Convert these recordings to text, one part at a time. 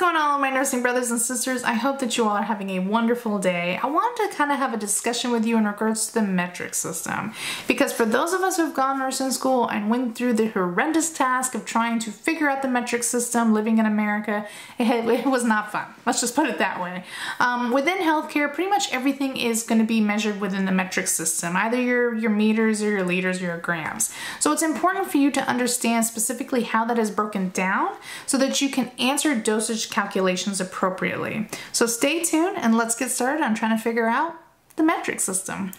going on with my nursing brothers and sisters? I hope that you all are having a wonderful day. I wanted to kind of have a discussion with you in regards to the metric system, because for those of us who've gone nursing school and went through the horrendous task of trying to figure out the metric system living in America, it was not fun. Let's just put it that way. Within healthcare, pretty much everything is going to be measured within the metric system, either your meters or your liters or your grams. So it's important for you to understand specifically how that is broken down so that you can answer dosage calculations appropriately. So stay tuned and let's get started on trying to figure out the metric system.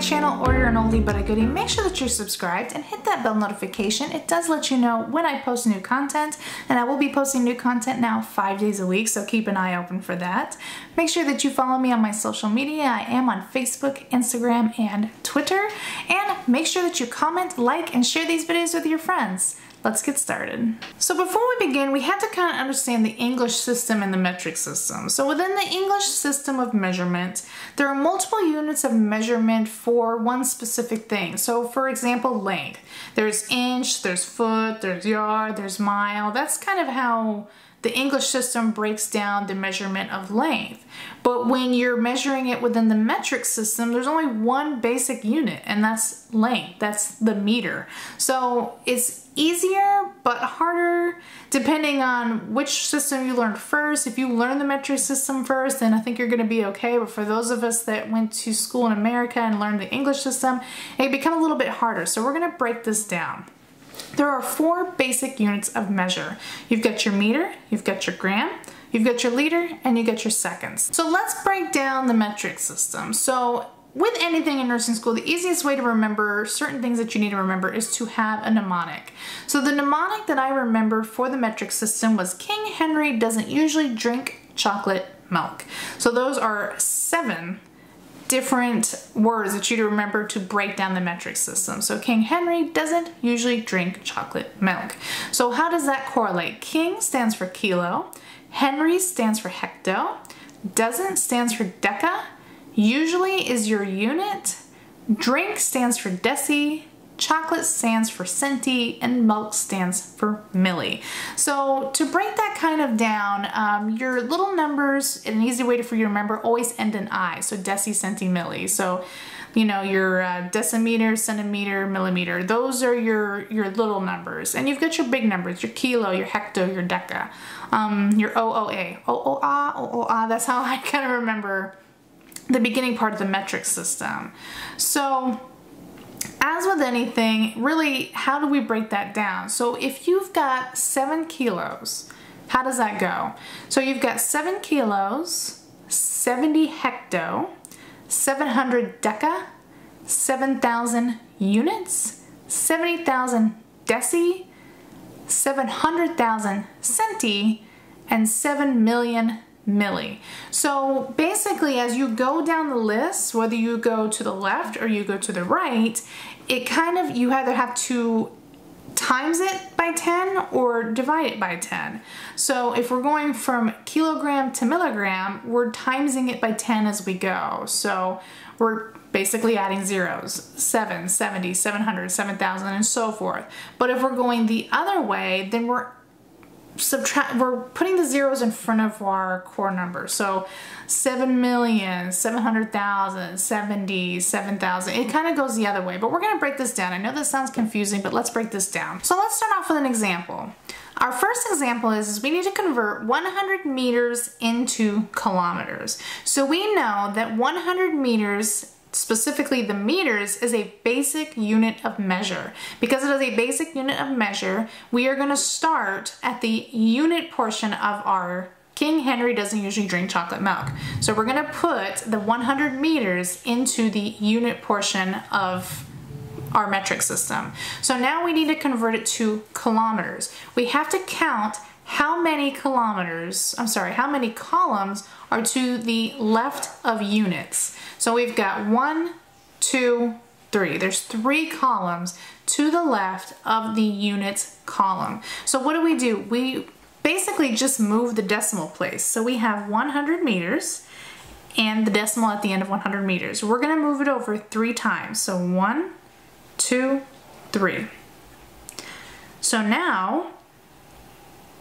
Channel or you're an oldie but a goodie, make sure that you're subscribed and hit that bell notification. It does let you know when I post new content, and I will be posting new content now 5 days a week, so keep an eye open for that. Make sure that you follow me on my social media. I am on Facebook, Instagram, and Twitter, and make sure that you comment, like, and share these videos with your friends. Let's get started. So before we begin, we have to kind of understand the English system and the metric system. So within the English system of measurement, there are multiple units of measurement for one specific thing. So for example, length. There's inch, there's foot, there's yard, there's mile. That's kind of how the English system breaks down the measurement of length. But when you're measuring it within the metric system, there's only one basic unit, and that's length. That's the meter. So it's easier but harder depending on which system you learned first. If you learn the metric system first, then I think you're going to be okay. But for those of us that went to school in America and learned the English system, it becomes a little bit harder. So we're going to break this down. There are four basic units of measure. You've got your meter, you've got your gram, you've got your liter, and you get your seconds. So let's break down the metric system. So with anything in nursing school, the easiest way to remember certain things that you need to remember is to have a mnemonic. So the mnemonic that I remember for the metric system was King Henry doesn't usually drink chocolate milk. So those are 7 different words that you need to remember to break down the metric system. So King Henry doesn't usually drink chocolate milk. So how does that correlate? King stands for kilo, Henry stands for hecto, doesn't stands for deca, usually is your unit, drink stands for deci, chocolate stands for centi, and milk stands for milli. So to break that kind of down, your little numbers, an easy way for you to remember, always end in I, so deci, centi, milli. So you know, your decimeter, centimeter, millimeter, those are your little numbers. And you've got your big numbers, your kilo, your hecto, your deca, your OOA, OOA, OOA, that's how I kind of remember the beginning part of the metric system. So as with anything, really, how do we break that down? So if you've got 7 kilos, how does that go? So you've got 7 kilos, 70 hecto, 700 deca, 7,000 units, 70,000 deci, 700,000 centi, and 7 million milli. So basically, as you go down the list, whether you go to the left or you go to the right, it kind of, you either have to times it by 10 or divide it by 10. So if we're going from kilogram to milligram, we're timesing it by 10 as we go. So we're basically adding zeros, 7, 70, 700, 7,000, and so forth. But if we're going the other way, then we're putting the zeros in front of our core number. So 7 million, 700,000, 70, 7,000. It kind of goes the other way, but we're going to break this down. I know this sounds confusing, but let's break this down. So let's start off with an example. Our first example is we need to convert 100 meters into kilometers. So we know that 100 meters, specifically the meters, is a basic unit of measure. Because it is a basic unit of measure, we are going to start at the unit portion of our King Henry doesn't usually drink chocolate milk. So we're going to put the 100 meters into the unit portion of our metric system. So now we need to convert it to kilometers. We have to count how many kilometers, I'm sorry, how many columns are to the left of units. So we've got 1, 2, 3. There's 3 columns to the left of the units column. So what do? We basically just move the decimal place. So we have 100 meters and the decimal at the end of 100 meters. We're gonna move it over 3 times. So 1, 2, 3. So now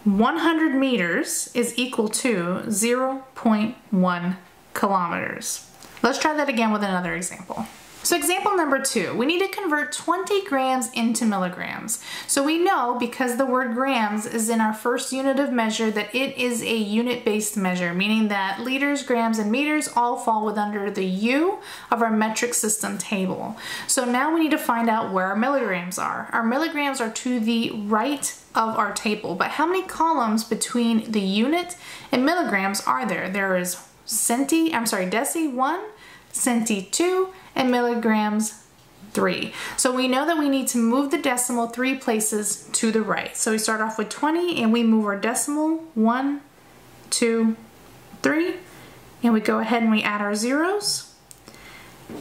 100 meters is equal to 0.1 kilometers. Let's try that again with another example. So example number 2, we need to convert 20 grams into milligrams. So we know, because the word grams is in our first unit of measure, that it is a unit-based measure, meaning that liters, grams, and meters all fall with under the U of our metric system table. So now we need to find out where our milligrams are. Our milligrams are to the right of our table, but how many columns between the unit and milligrams are there? There is deci 1, centi 2, and milligrams 3. So we know that we need to move the decimal 3 places to the right. So we start off with 20 and we move our decimal 1, 2, 3, and we go ahead and we add our zeros.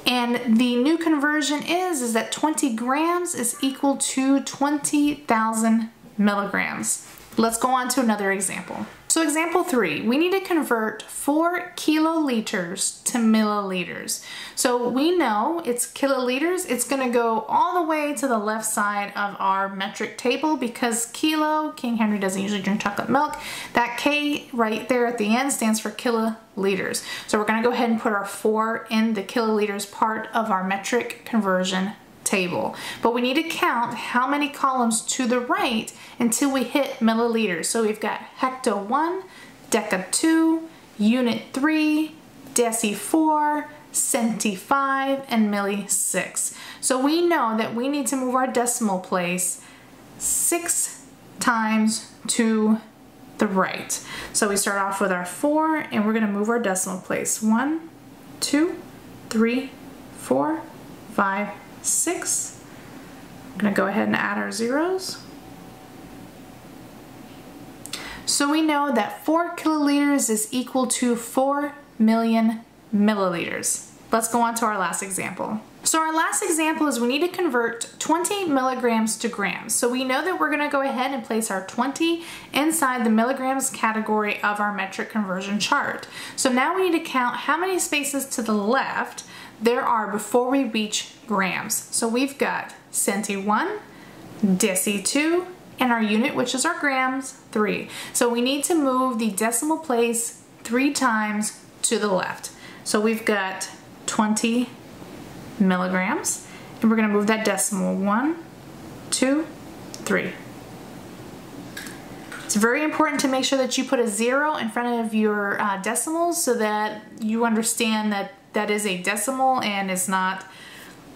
And the new conversion is that 20 grams is equal to 20,000 milligrams. Let's go on to another example. So example 3, we need to convert 4 kiloliters to milliliters. So we know it's kiloliters, it's gonna go all the way to the left side of our metric table, because kilo, King Henry doesn't usually drink chocolate milk, that K right there at the end stands for kiloliters. So we're gonna go ahead and put our 4 in the kiloliters part of our metric conversion table, but we need to count how many columns to the right until we hit milliliters. So we've got hecto 1, deca 2, unit 3, deci 4, centi 5, and milli 6. So we know that we need to move our decimal place 6 times to the right. So we start off with our 4 and we're going to move our decimal place 1, 2, 3, 4, 5, 6. I'm going to go ahead and add our zeros. So we know that 4 kiloliters is equal to 4 million milliliters. Let's go on to our last example. So our last example is we need to convert 20 milligrams to grams. So we know that we're going to go ahead and place our 20 inside the milligrams category of our metric conversion chart. So now we need to count how many spaces to the left there are before we reach grams. So we've got centi 1, deci 2, and our unit, which is our grams, 3. So we need to move the decimal place 3 times to the left. So we've got 20 milligrams, and we're going to move that decimal 1, 2, 3. It's very important to make sure that you put a 0 in front of your decimals so that you understand that that is a decimal and it's not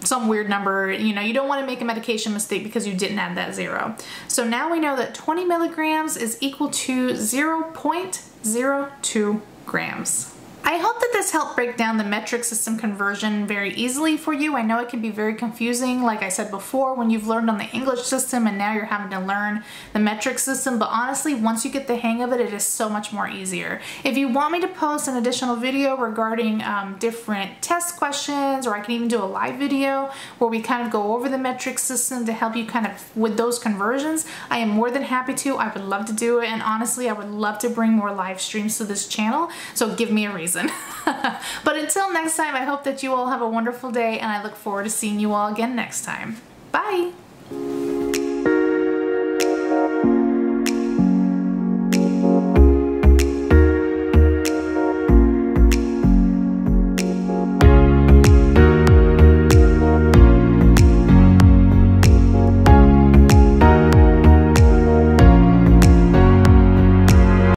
some weird number. You know, you don't want to make a medication mistake because you didn't add that 0. So now we know that 20 milligrams is equal to 0.02 grams. I hope that this helped break down the metric system conversion very easily for you. I know it can be very confusing, like I said before, when you've learned on the English system and now you're having to learn the metric system, but honestly, once you get the hang of it, it is so much more easier. If you want me to post an additional video regarding different test questions, or I can even do a live video where we kind of go over the metric system to help you kind of with those conversions, I am more than happy to. I would love to do it, and honestly, I would love to bring more live streams to this channel, so give me a reason. But until next time, I hope that you all have a wonderful day, and I look forward to seeing you all again next time. Bye!